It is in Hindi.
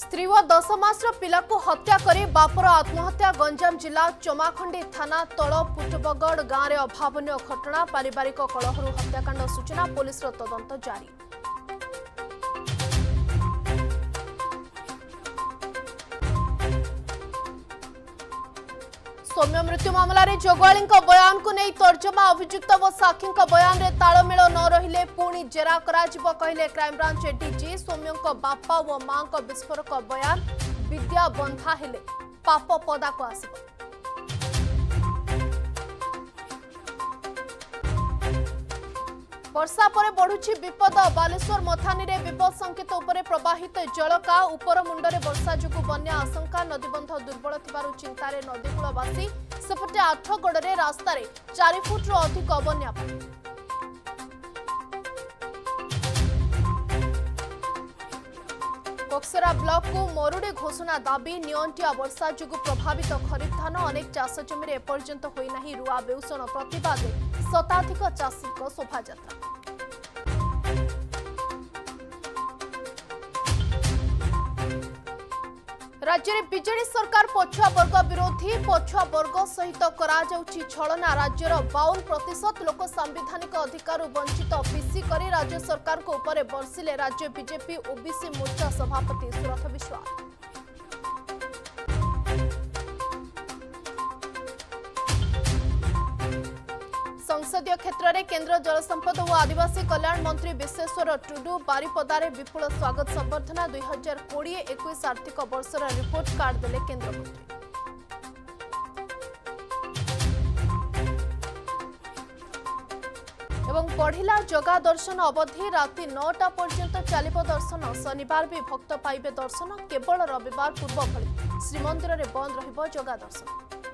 स्त्री व 10 मास पिला को हत्या करे बापर आत्महत्या। गंजाम जिला चमाखंडी थाना तल पुटबगड़ गांव में अभावनीय घटना। पारिवारिक कलह हत्याकांड सूचना। पुलिस तदंत जारी। सौम्य मृत्यु मामलें जोगवाली बयान को नहीं तर्जमा। अभियुक्त व साक्षी बयान में तालमेल न रहिले पुणी जेरा कहले क्राइमब्रांच डीजी। सौम्यों बापा व मां विस्फोरक बयान। विद्या बंधा हेले पाप पदा को आस। वर्षा पर बढ़ुछि विपद। बालेश्वर मथानी रे विपद संकेत उपरे प्रवाहित जलका। उपर मुंडरे वर्षा जोगु बन्या आशंका। नदीबंध दुर्बल थिबारु चिंतारे नदीकूलवासी। सेपटे 8 गड़े रास्तार 4 फुट्रु अधिक बन्या। कोकसरा ब्लॉक को मरुड़े घोषणा दाबी। नियंटिया वर्षा जोगु प्रभावित खरीफ धान अनेक चाष जमीरे एपर्यंत होईना रुआ बेउषण। प्रतिवाद शताधिक चाषी शोभायात्रा। राज्य में बीजेडी सरकार पछुआ वर्ग विरोधी। पछुआ वर्ग सहित कराजाउछि छलना। राज्यर 52% लोक संवैधानिक अधिकार वंचित। ओबीसी करी राज्य सरकार को ऊपर बरसिले राज्य बीजेपी ओबीसी मोर्चा सभापति सुरथ विश्वास। संसदीय क्षेत्र में केन्द्र जलसंपद व आदिवासी कल्याण मंत्री विश्वेश्वर टुडू। बारिपदारे विपुल स्वागत संबर्धना। 2020-21 आर्थिक वर्षर रिपोर्ट कार्ड देले केन्द्र मंत्री। एवं बढ़िला जगा दर्शन अवधि। राति 9टा पर्यंत चलिबो दर्शन। शनिवार भी भक्त पाइबे दर्शन। केवल रविवार पूर्व भली श्रीमंदिर में बंद रहिबो जगा दर्शन।